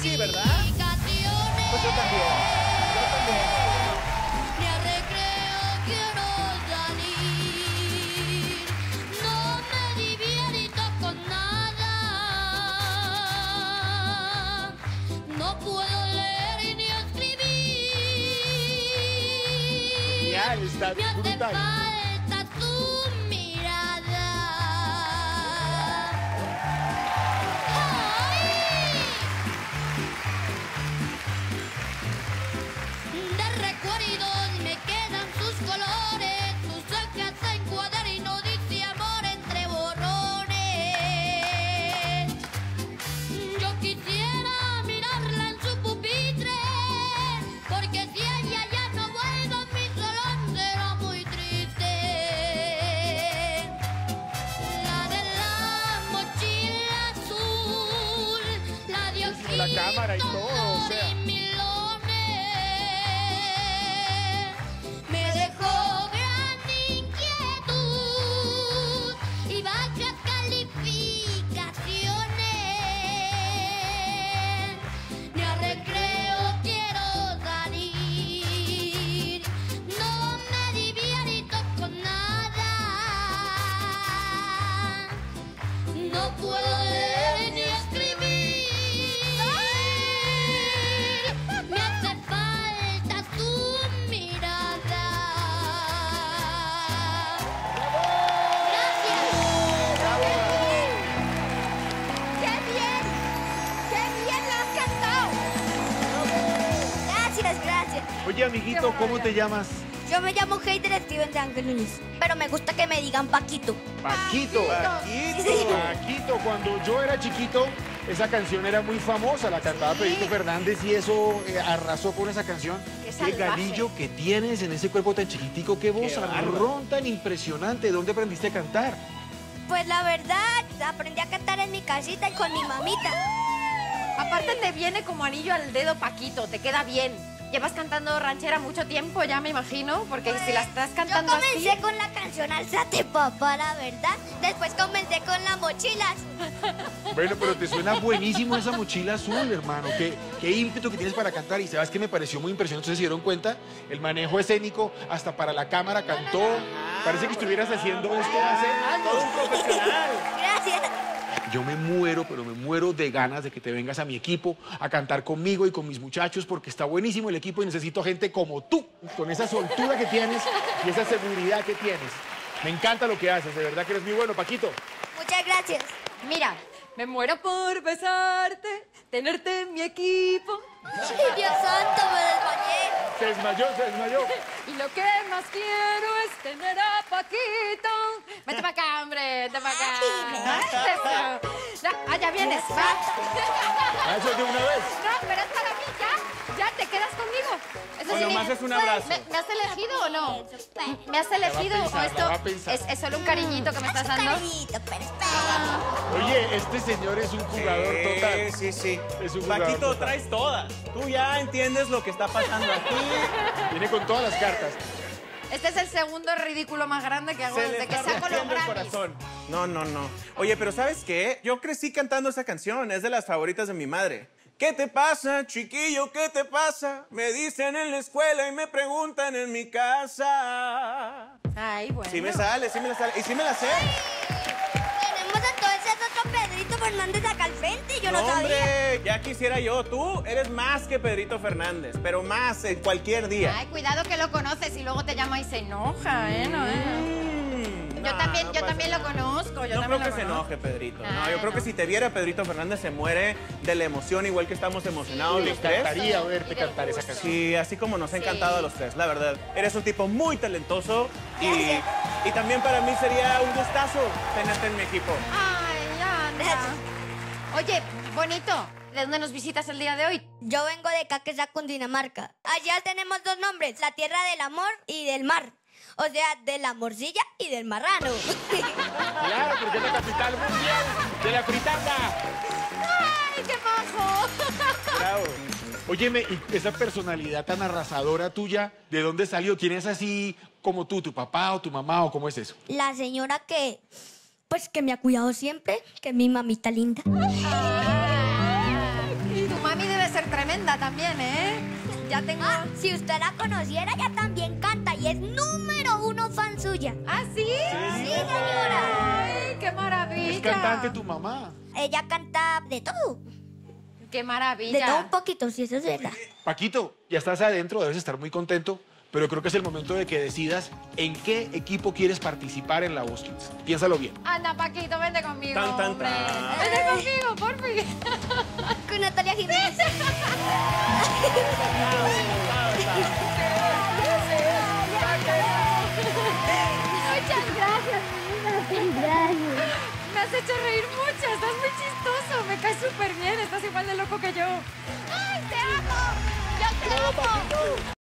sí, ¿verdad? Pues yo también. Yo también. Ni al recreo quiero salir. No me divierto con nada. No puedo leer ni escribir. Ya, está bien. Cámara y todo, o sea. Me dejó gran inquietud y bajas calificaciones. Ni al recreo quiero salir. No me divierto con nada. No puedo leer ni escribir. Oye, amiguito, ¿cómo te llamas? Yo me llamo Hater Steven de Ángel, pero me gusta que me digan Paquito. Paquito. Paquito, sí. Paquito. Cuando yo era chiquito, esa canción era muy famosa, la cantaba Pedrito Fernández y eso arrasó con esa canción. Qué galillo que tienes en ese cuerpo tan chiquitico, qué voz arrón tan impresionante. ¿Dónde aprendiste a cantar? Pues la verdad, aprendí a cantar en mi casita y con mi mamita. Aparte te viene como anillo al dedo Paquito, te queda bien. Llevas cantando ranchera mucho tiempo, ya me imagino, porque pues, si la estás cantando así... Yo comencé así con la canción Alzate, papá, la verdad. Después comencé con las mochilas. Bueno, pero te suena buenísimo esa mochila azul, hermano. Qué ímpetu que tienes para cantar. Y sabes que me pareció muy impresionante. ¿Ustedes se dieron cuenta? El manejo escénico, hasta para la cámara cantó. Parece que estuvieras haciendo esto hace años. Un profesional. Gracias. Yo me muero, pero me muero de ganas de que te vengas a mi equipo a cantar conmigo y con mis muchachos porque está buenísimo el equipo y necesito gente como tú, con esa soltura que tienes y esa seguridad que tienes. Me encanta lo que haces, de verdad que eres muy bueno, Paquito. Muchas gracias. Mira, me muero por besarte, tenerte en mi equipo. ¡Ay, Dios santo, me desmayé! Se desmayó, se desmayó. Y lo que más quiero es tener a Paquito. Vete para acá, hombre, vete para acá. Ah, ya vienes, va. Eso de una vez. No, pero es para mí, ya te quedas conmigo. Eso bueno, sí, más es un abrazo. ¿Me has elegido o no? ¿Me has elegido pensar, o esto es solo un cariñito que me estás dando? Un cariñito, pero oye, este señor es un jugador total. Sí, sí, sí. Paquito, traes todas. Tú ya entiendes lo que está pasando aquí. Viene con todas las cartas. Este es el segundo ridículo más grande que hago desde que saco los Grammys. No, no, no. Oye, pero ¿sabes qué? Yo crecí cantando esa canción. Es de las favoritas de mi madre. ¿Qué te pasa, chiquillo? ¿Qué te pasa? Me dicen en la escuela y me preguntan en mi casa. Ay, bueno. Sí me sale, sí me la sale. Y sí me la sé. Tenemos entonces otro Pedrito Fernández acá al frente y yo no sabía. Hombre, ya quisiera yo. Tú eres más que Pedrito Fernández, pero más en cualquier día. Ay, cuidado que lo conoces y luego te llama y se enoja, ¿eh? No, yo también lo conozco. Yo no creo que se enoje, Pedrito. No, yo creo que si te viera Pedrito Fernández se muere de la emoción, igual que estamos emocionados los tres. Me encantaría verte cantar esa canción. Sí, así como nos ha encantado a los tres, la verdad. Eres un tipo muy talentoso y también para mí sería un gustazo tenerte en mi equipo. Ay, ya. Oye, bonito, ¿de dónde nos visitas el día de hoy? Yo vengo de Cáqueza, Cundinamarca. Allá tenemos dos nombres, la tierra del amor y del mar. O sea, de la morcilla y del marrano. Claro, porque es la capital mundial de la fritanga. ¡Ay, qué bajo! Bravo. Óyeme, ¿y esa personalidad tan arrasadora tuya, de dónde salió? ¿Quién es así como tú, tu papá o tu mamá o cómo es eso? La señora que, pues, que me ha cuidado siempre, que es mi mamita linda. Ay, ¿y tu mami de tremenda también, ¿eh? Ya tengo... Ah, si usted la conociera, ya también canta y es número 1 fan suya. ¿Ah, sí? Sí, señora. Ay, qué maravilla. Es cantante tu mamá. Ella canta de todo. Qué maravilla. De todo un poquito, si eso es verdad. Paquito, ya estás adentro, debes estar muy contento, pero creo que es el momento de que decidas en qué equipo quieres participar en La Voz Kids. Piénsalo bien. Anda, Paquito, vente conmigo, tan. Vente conmigo, por favor. Con Natalia Jiménez. Muchas gracias. Gracias. Me has hecho reír mucho, estás muy chistoso, me caes súper bien, estás igual de loco que yo. ¡Ay, te amo! ¡Yo te amo!